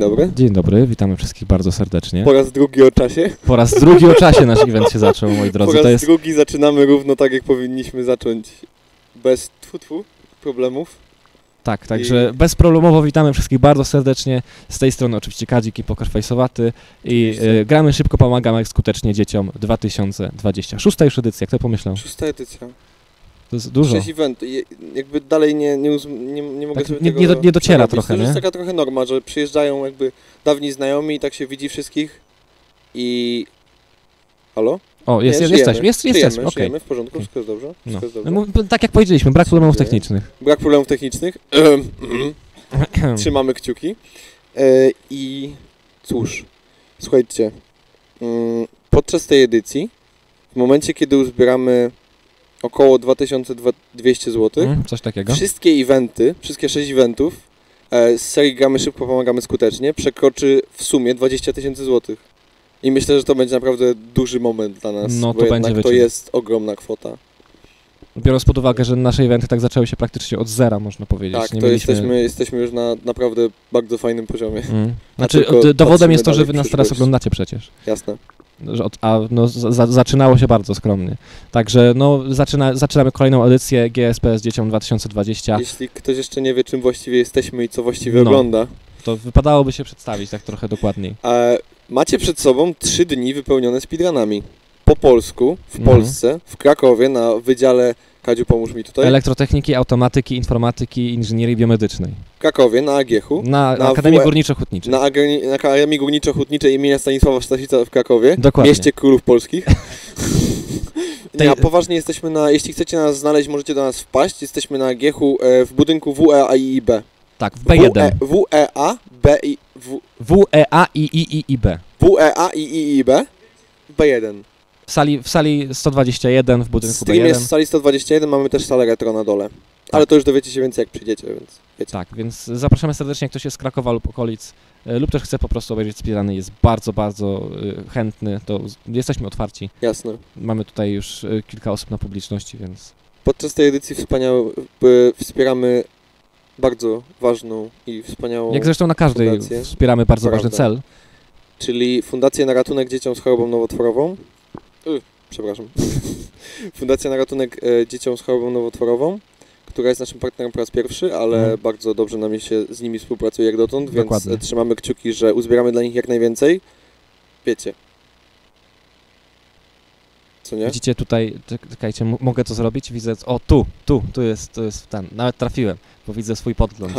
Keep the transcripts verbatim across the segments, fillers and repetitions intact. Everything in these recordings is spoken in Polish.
Dzień dobry. Dzień dobry, witamy wszystkich bardzo serdecznie. Po raz drugi o czasie. Po raz drugi o czasie nasz event się zaczął, moi drodzy. Po raz to jest... drugi zaczynamy równo tak, jak powinniśmy zacząć, bez tfu, tfu, problemów. Tak, także I... bezproblemowo witamy wszystkich bardzo serdecznie. Z tej strony oczywiście Kaadzik i PokerFacowaty i y, gramy szybko, pomagamy skutecznie dzieciom dwa tysiące dwudziesty szósty. Szósta już edycja, kto pomyślał? Szósta edycja. To jest dużo. Sześć eventów. Jakby dalej nie, nie, nie, nie mogę tak, sobie nie, tego nie, do, nie dociera przerobić. Trochę, nie? To jest taka trochę norma, że przyjeżdżają jakby dawni znajomi i tak się widzi wszystkich i... Halo? O, jest, nie, jest, jesteśmy, jest, żyjemy, jesteśmy, okej. Okay. W porządku, okay. Wszystko jest dobrze. Wszystko no. Jest dobrze. No, tak jak powiedzieliśmy, brak problemów technicznych. Brak problemów technicznych. Trzymamy kciuki. E, I cóż, słuchajcie, podczas tej edycji, w momencie kiedy uzbieramy około dwa tysiące dwieście złotych, mm, coś takiego. Wszystkie eventy, wszystkie sześć eventów e, z serii Gramy Szybko, Pomagamy Skutecznie przekroczy w sumie dwadzieścia tysięcy złotych. I myślę, że to będzie naprawdę duży moment dla nas, no, bo to jednak będzie to jest ogromna kwota. Biorąc pod uwagę, że nasze eventy tak zaczęły się praktycznie od zera, można powiedzieć. Tak, nie to mieliśmy... jesteśmy, jesteśmy już na naprawdę bardzo fajnym poziomie. Mm. Znaczy, dowodem jest to, że wy nas teraz oglądacie przecież. Jasne. A no, za, zaczynało się bardzo skromnie. Także no, zaczyna, zaczynamy kolejną edycję G S P z dzieciom dwa tysiące dwudziesty. Jeśli ktoś jeszcze nie wie, czym właściwie jesteśmy i co właściwie no, ogląda, to wypadałoby się przedstawić tak trochę dokładniej. E, macie przed sobą trzy dni wypełnione speedrunami. Po polsku, w mhm. Polsce, w Krakowie, na wydziale, Kadziu, pomóż mi tutaj. Elektrotechniki, automatyki, informatyki, inżynierii biomedycznej. W Krakowie, na A G H U. Na, na Akademii w... Górniczo-Hutniczej. Na, Agri... na Akademii Górniczo-Hutniczej imienia Stanisława Staszica w Krakowie. Dokładnie. Mieście Królów Polskich. Tej... Nie, a poważnie jesteśmy na... Jeśli chcecie nas znaleźć, możecie do nas wpaść. Jesteśmy na A G H U e, w budynku W E A I I B. Tak, w B jeden. W E A I I I B. W E A I I I B. B jeden. W sali, w sali sto dwadzieścia jeden, w budynku B jeden. Stream jest w sali sto dwadzieścia jeden, mamy też salę retro na dole. Ale tak, to już dowiecie się więcej, jak przyjdziecie, więc wiecie. Tak, więc zapraszamy serdecznie, jak ktoś jest z Krakowa lub okolic, e, lub też chce po prostu obejrzeć speedruny, jest bardzo, bardzo e, chętny, to jesteśmy otwarci. Jasne. Mamy tutaj już e, kilka osób na publiczności, więc... Podczas tej edycji wspaniałe, e, wspieramy bardzo ważną i wspaniałą... Jak zresztą na każdej fundację. Wspieramy bardzo Prawda. ważny cel. Czyli Fundację na Ratunek Dzieciom z Chorobą Nowotworową. Uy, przepraszam. Fundacja na Ratunek e, Dzieciom z Chorobą Nowotworową, która jest naszym partnerem po raz pierwszy, ale mm. bardzo dobrze nam się z nimi współpracuje jak dotąd, więc Dokładnie. trzymamy kciuki, że uzbieramy dla nich jak najwięcej. Wiecie. Co nie? Widzicie tutaj, czekajcie, mogę to zrobić? Widzę, o tu, tu, tu jest, tu jest ten, nawet trafiłem, bo widzę swój podgląd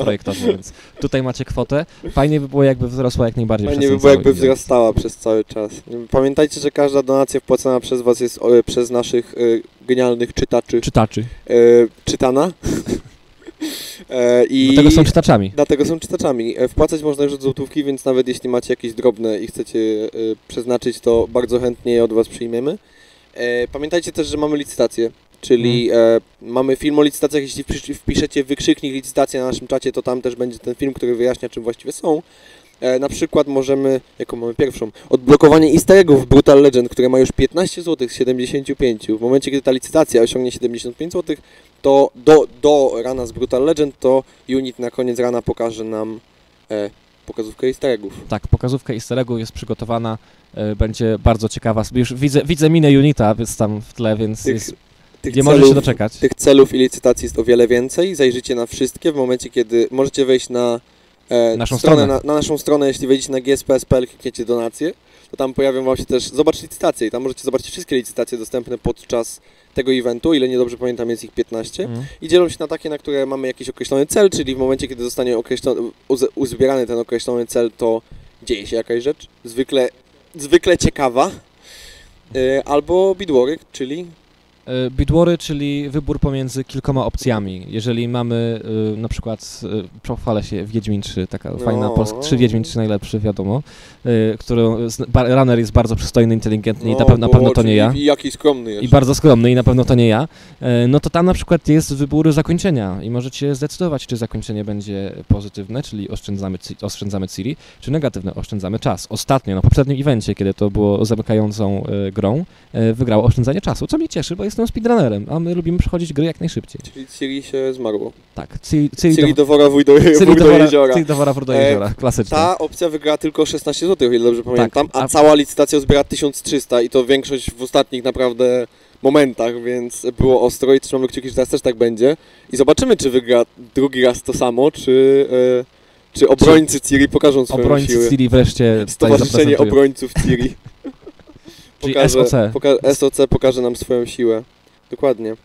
projektowy, więc tutaj macie kwotę. Fajnie by było, jakby wzrosła jak najbardziej. Fajnie by było, jakby wzrastała przez cały czas. Pamiętajcie, że każda donacja wpłacana przez was jest o, przez naszych y, genialnych czytaczy. Czytaczy. Y, czytana. I dlatego są czytaczami. Dlatego są czytaczami. Wpłacać można już od złotówki, więc nawet jeśli macie jakieś drobne i chcecie y, przeznaczyć, to bardzo chętnie je od was przyjmiemy. E, pamiętajcie też, że mamy licytację, czyli mm. e, mamy film o licytacjach. Jeśli wpiszecie wykrzyknik licytacja na naszym czacie, to tam też będzie ten film, który wyjaśnia, czym właściwie są. E, na przykład możemy, jaką mamy pierwszą, odblokowanie easter eggów Brutal Legend, które ma już piętnaście złotych z siedemdziesięciu pięciu. W momencie, kiedy ta licytacja osiągnie siedemdziesiąt pięć złotych, to do, do rana z Brutal Legend, to unit na koniec rana pokaże nam e, pokazówkę easter eggów. Tak, pokazówka easter eggów jest przygotowana, e, będzie bardzo ciekawa. Już widzę, widzę minę unita więc tam w tle, więc tych, jest, tych nie celów, może się doczekać. Tych celów i licytacji jest o wiele więcej, zajrzyjcie na wszystkie w momencie, kiedy możecie wejść na e, naszą stronę, stronę. Na, na naszą stronę, jeśli wejdziecie na g s p s kropka p l, klikniecie donacje, to tam pojawią wam się też, zobacz licytacje i tam możecie zobaczyć wszystkie licytacje dostępne podczas tego eventu, ile niedobrze pamiętam jest ich piętnaście mm. i dzielą się na takie, na które mamy jakiś określony cel, czyli w momencie, kiedy zostanie określony, uz, uzbierany ten określony cel, to dzieje się jakaś rzecz, zwykle, zwykle ciekawa, yy, albo bidwory, czyli... Bidwory, czyli wybór pomiędzy kilkoma opcjami. Jeżeli mamy y, na przykład, y, pochwalę się, Wiedźmin trzy, taka no. fajna Polska, trzy Wiedźmin trzy najlepszy, wiadomo, y, którą runner jest bardzo przystojny, inteligentny no, i na, pe na pewno to nie ja. I jaki skromny jest. I bardzo skromny i na pewno to nie ja. Y, no to tam na przykład jest wybór zakończenia i możecie zdecydować, czy zakończenie będzie pozytywne, czyli oszczędzamy, oszczędzamy Ciri, czy negatywne, oszczędzamy czas. Ostatnio, na poprzednim evencie, kiedy to było zamykającą y, grą, y, wygrało oszczędzanie czasu, co mnie cieszy, bo jest jestem speedrunnerem, a my lubimy przechodzić gry jak najszybciej. Czyli Ciri się zmarło. Tak. Ciri, Ciri, Ciri do wora, wuj do, Ciri do wora, jeziora. Ciri do wora, wuj do jeziora, e, klasycznie. Ta opcja wygrała tylko szesnaście złotych, o ile dobrze pamiętam, tak, a, a cała licytacja zbiera tysiąc trzysta i to większość w ostatnich naprawdę momentach, więc było ostro i trzymamy kciuki, że teraz też tak będzie. I zobaczymy, czy wygra drugi raz to samo, czy... E, Czy obrońcy Ciri pokażą swoją obrońcy siły? Obrońcy Ciri wreszcie Stowarzyszenie Obrońców Ciri. pokaże, S O C. Poka S O C pokaże nam swoją siłę. Dokładnie.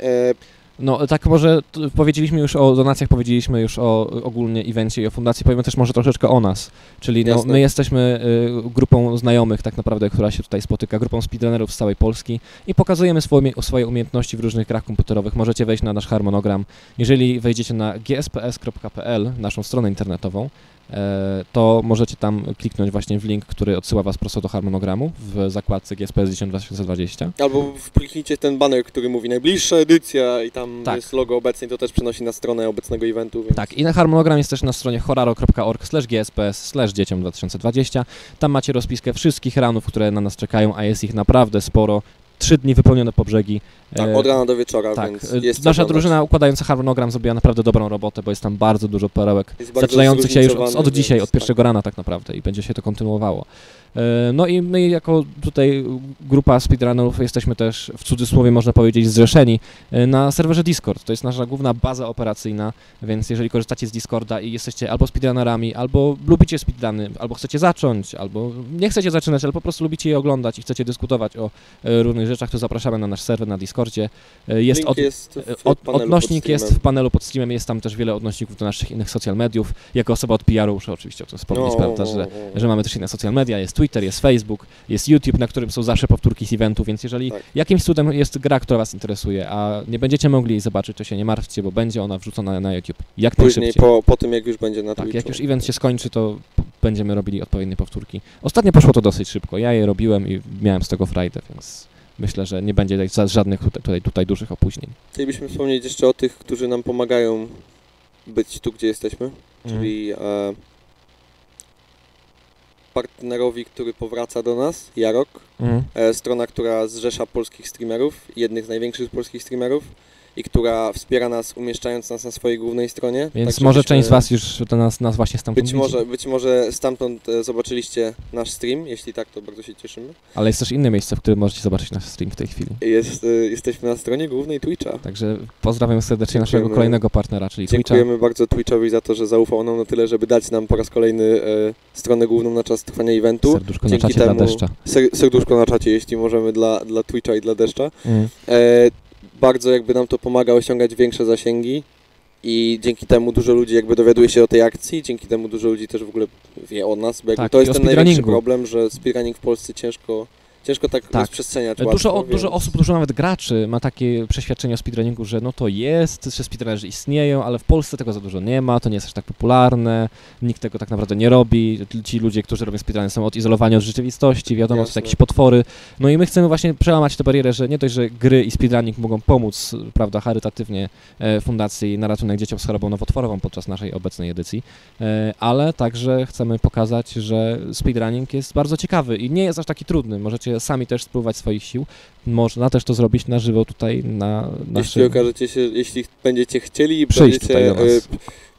E no tak może powiedzieliśmy już o donacjach, powiedzieliśmy już o ogólnie evencie i o fundacji, powiemy też może troszeczkę o nas. Czyli no, my jesteśmy y, grupą znajomych tak naprawdę, która się tutaj spotyka, grupą speedrunnerów z całej Polski i pokazujemy swoje, swoje umiejętności w różnych grach komputerowych. Możecie wejść na nasz harmonogram. Jeżeli wejdziecie na g s p s kropka p l, naszą stronę internetową, y, to możecie tam kliknąć właśnie w link, który odsyła was prosto do harmonogramu w zakładce G S P S dziesięć dwa tysiące dwadzieścia. Albo kliknijcie ten banner, który mówi najbliższa edycja i tam tak. Jest logo obecnie, to też przenosi na stronę obecnego eventu. Więc... Tak, i na harmonogram jest też na stronie horaro kropka org slash g s p s slash dzieciom dwa tysiące dwadzieścia. Tam macie rozpiskę wszystkich ranów, które na nas czekają, a jest ich naprawdę sporo. Trzy dni wypełnione po brzegi. Tak, od rana do wieczora, tak. Więc jest nasza drużyna układająca harmonogram zrobiła naprawdę dobrą robotę, bo jest tam bardzo dużo perełek, bardzo zaczynających się już od, od dzisiaj, od pierwszego tak. rana tak naprawdę i będzie się to kontynuowało. No i my jako tutaj grupa speedrunnerów jesteśmy też w cudzysłowie można powiedzieć zrzeszeni na serwerze Discord. To jest nasza główna baza operacyjna, więc jeżeli korzystacie z Discorda i jesteście albo speedrunnerami, albo lubicie speedruny, albo chcecie zacząć, albo nie chcecie zaczynać, ale po prostu lubicie je oglądać i chcecie dyskutować o różnych rzeczach, to zapraszamy na nasz serwer na Discordzie. Jest, od, jest od, odnośnik jest w panelu pod streamem, jest tam też wiele odnośników do naszych innych social mediów. Jako osoba od P R u muszę oczywiście o tym wspomnieć, no, prawda, że, że mamy też inne social media, jest Twitter, jest Facebook, jest YouTube, na którym są zawsze powtórki z eventu, więc jeżeli tak. jakimś cudem jest gra, która was interesuje, a nie będziecie mogli jej zobaczyć, to się nie martwcie, bo będzie ona wrzucona na YouTube. Jak Później po, po tym, jak już będzie na Twitchu. Tak, jak już event się skończy, to będziemy robili odpowiednie powtórki. Ostatnio poszło to dosyć szybko, ja je robiłem i miałem z tego frajdę, więc... Myślę, że nie będzie żadnych tutaj, tutaj, tutaj dużych opóźnień. Chcielibyśmy wspomnieć jeszcze o tych, którzy nam pomagają być tu, gdzie jesteśmy, mm. czyli e, partnerowi, który powraca do nas, Jarock, mm. e, strona, która zrzesza polskich streamerów, jednych z największych polskich streamerów i która wspiera nas, umieszczając nas na swojej głównej stronie. Więc tak, może część z was już do nas, nas właśnie stamtąd być może, być może stamtąd e, zobaczyliście nasz stream, jeśli tak, to bardzo się cieszymy. Ale jest też inne miejsce, w którym możecie zobaczyć nasz stream w tej chwili. Jest, e, jesteśmy na stronie głównej Twitcha. Także pozdrawiam serdecznie Dziękujemy. naszego kolejnego partnera, czyli Twitcha. Dziękujemy bardzo Twitchowi za to, że zaufał nam na tyle, żeby dać nam po raz kolejny e, stronę główną na czas trwania eventu. Serduszko Dzięki na czacie temu, dla deszcza. Ser, serduszko na czacie, jeśli możemy, dla, dla Twitcha i dla deszcza. Mm. E, Bardzo jakby nam to pomaga osiągać większe zasięgi i dzięki temu dużo ludzi jakby dowiaduje się o tej akcji, dzięki temu dużo ludzi też w ogóle wie o nas, bo jakby tak, to jest ten największy problem, że speedrunning w Polsce ciężko... Ciężko tak, tak. rozprzestrzeniać łatwo, dużo, więc... dużo osób, dużo nawet graczy ma takie przeświadczenie o speedrunningu, że no to jest, że speedrunnerzy istnieją, ale w Polsce tego za dużo nie ma, to nie jest aż tak popularne, nikt tego tak naprawdę nie robi, ci ludzie, którzy robią speedrunny są odizolowani od rzeczywistości, wiadomo, Jasne. są jakieś potwory, no i my chcemy właśnie przełamać tę barierę, że nie dość, że gry i speedrunning mogą pomóc, prawda, charytatywnie e, Fundacji na Ratunek Dzieciom z Chorobą Nowotworową podczas naszej obecnej edycji, e, ale także chcemy pokazać, że speedrunning jest bardzo ciekawy i nie jest aż taki trudny, możecie sami też spróbować swoich sił. Można też to zrobić na żywo tutaj na naszym... Jeśli okażecie się, jeśli będziecie chcieli, będziecie, y,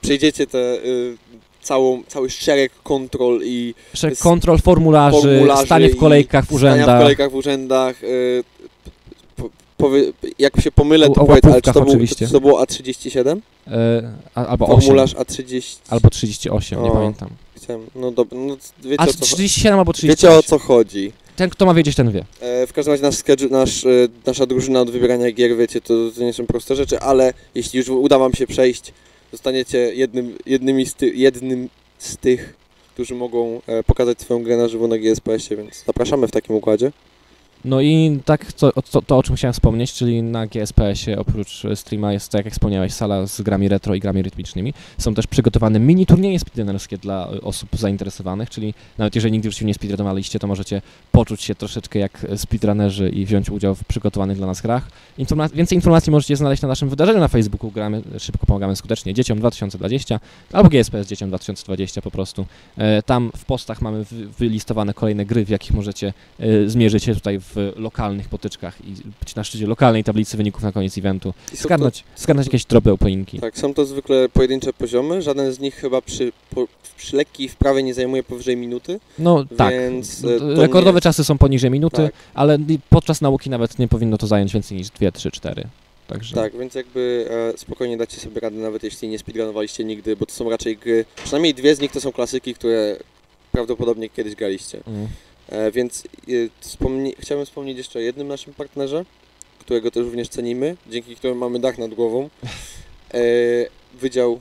przejdziecie te... Y... Całą, cały szereg kontrol i... Szereg kontrol, formularzy, formularzy stanie w kolejkach w urzędach. Stanie w kolejkach w urzędach. Y, po, powie, jak się pomylę, to powiedz, ale czy to, był, to, to było A trzydzieści siedem? Yy, albo Formularz A trzydzieści... Albo trzydzieści osiem, o, nie pamiętam. Chciałem, no dobra, no, wiecie A trzydzieści siedem albo trzydzieści osiem. Wiecie o co chodzi. Ten, kto ma wiedzieć, ten wie. E, w każdym razie nasz, nasz, e, nasza drużyna od wybierania gier, wiecie, to, to nie są proste rzeczy, ale jeśli już uda wam się przejść, zostaniecie jednym, jednymi z ty, jednym z tych, którzy mogą e, pokazać swoją grę na żywo na G S P S ie, więc zapraszamy w takim układzie. No i tak to, to, to, o czym chciałem wspomnieć, czyli na G S P S ie oprócz streama jest, tak jak wspomniałeś, sala z grami retro i grami rytmicznymi. Są też przygotowane mini turnieje speedrunnerskie dla osób zainteresowanych, czyli nawet jeżeli nigdy już się nie speedrunowaliście, to możecie poczuć się troszeczkę jak speedrunnerzy i wziąć udział w przygotowanych dla nas grach. Informa- więcej informacji możecie znaleźć na naszym wydarzeniu na Facebooku Gramy Szybko Pomagamy Skutecznie Dzieciom dwa tysiące dwadzieścia albo G S P S Dzieciom dwa tysiące dwadzieścia po prostu. E, tam w postach mamy wylistowane kolejne gry, w jakich możecie e, zmierzyć się tutaj w w lokalnych potyczkach i być na szczycie lokalnej tablicy wyników na koniec eventu. Skarnąć, to, skarnąć jakieś drobne opoinki. Tak, są to zwykle pojedyncze poziomy, żaden z nich chyba przy, po, przy lekkiej wprawie nie zajmuje powyżej minuty. No tak, więc rekordowe nie... czasy są poniżej minuty, tak. Ale podczas nauki nawet nie powinno to zająć więcej niż dwie, trzy, cztery. Także. Tak, więc jakby e, spokojnie dacie sobie radę, nawet jeśli nie speedrunowaliście nigdy, bo to są raczej gry, przynajmniej dwie z nich to są klasyki, które prawdopodobnie kiedyś graliście. Mm. E, więc e, wspomni chciałbym wspomnieć jeszcze o jednym naszym partnerze, którego też również cenimy, dzięki któremu mamy dach nad głową. E, wydział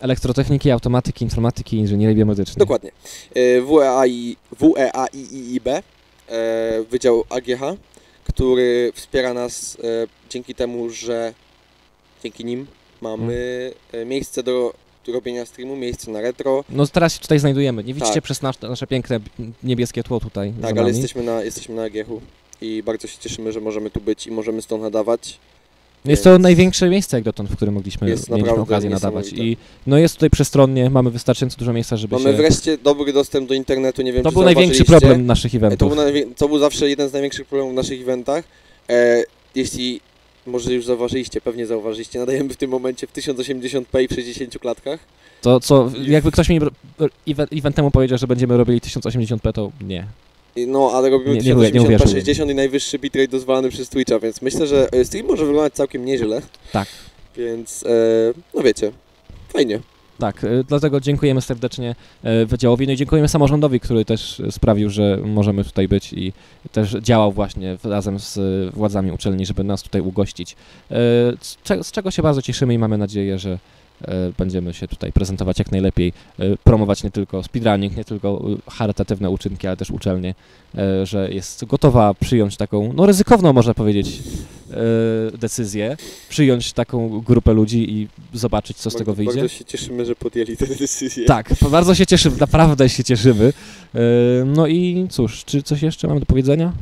Elektrotechniki, Automatyki, Informatyki i Inżynierii Biomedycznej. Dokładnie. E, W E A I B, e, Wydział A G H, który wspiera nas e, dzięki temu, że dzięki nim mamy hmm. miejsce do robienia streamu, miejsce na retro. No teraz się tutaj znajdujemy, nie widzicie tak. przez nasze, nasze piękne niebieskie tło tutaj. Tak, ale jesteśmy na, jesteśmy na A G H-u i bardzo się cieszymy, że możemy tu być i możemy stąd nadawać. Jest to największe miejsce jak dotąd, w którym mogliśmy mieliśmy okazję nadawać. I no jest tutaj przestronnie, mamy wystarczająco dużo miejsca, żeby mamy się... Mamy wreszcie dobry dostęp do internetu, nie wiem, to czy był największy problem naszych eventów. To był, najwię... to był zawsze jeden z największych problemów w naszych eventach. E, jeśli może już zauważyliście, pewnie zauważyliście, nadajemy w tym momencie w tysiąc osiemdziesiąt p w sześćdziesięciu klatkach. To co, jakby ktoś mi event temu powiedział, że będziemy robili tysiąc osiemdziesiąt p, to nie. No, ale robimy tysiąc osiemdziesiąt p sześćdziesiąt i najwyższy bitrate dozwalany przez Twitcha, więc myślę, że stream może wyglądać całkiem nieźle. Tak. Więc, e, no wiecie, fajnie. Tak, dlatego dziękujemy serdecznie Wydziałowi, no i dziękujemy samorządowi, który też sprawił, że możemy tutaj być i też działał właśnie razem z władzami uczelni, żeby nas tutaj ugościć. E, z czego się bardzo cieszymy i mamy nadzieję, że będziemy się tutaj prezentować jak najlepiej, promować nie tylko speedrunning, nie tylko charytatywne uczynki, ale też uczelnie, że jest gotowa przyjąć taką, no ryzykowną można powiedzieć, decyzję, przyjąć taką grupę ludzi i zobaczyć, co z tego wyjdzie. Bardzo się cieszymy, że podjęli tę decyzję. Tak, bardzo się cieszymy, naprawdę się cieszymy. No i cóż, czy coś jeszcze mamy do powiedzenia?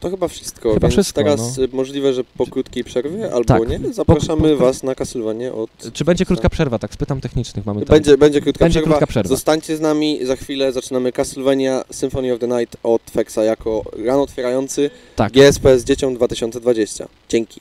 To chyba wszystko, chyba więc wszystko, teraz no. możliwe, że po krótkiej przerwie albo tak, nie, zapraszamy po, po, po, Was na Castlevanię od... Czy będzie krótka przerwa, tak spytam technicznych, mamy tam... Będzie, będzie, krótka, będzie przerwa. krótka przerwa, zostańcie z nami, za chwilę zaczynamy Castlevania Symphony of the Night od Fexa jako run otwierający tak. G S P S dzieciom dwa tysiące dwadzieścia. Dzięki.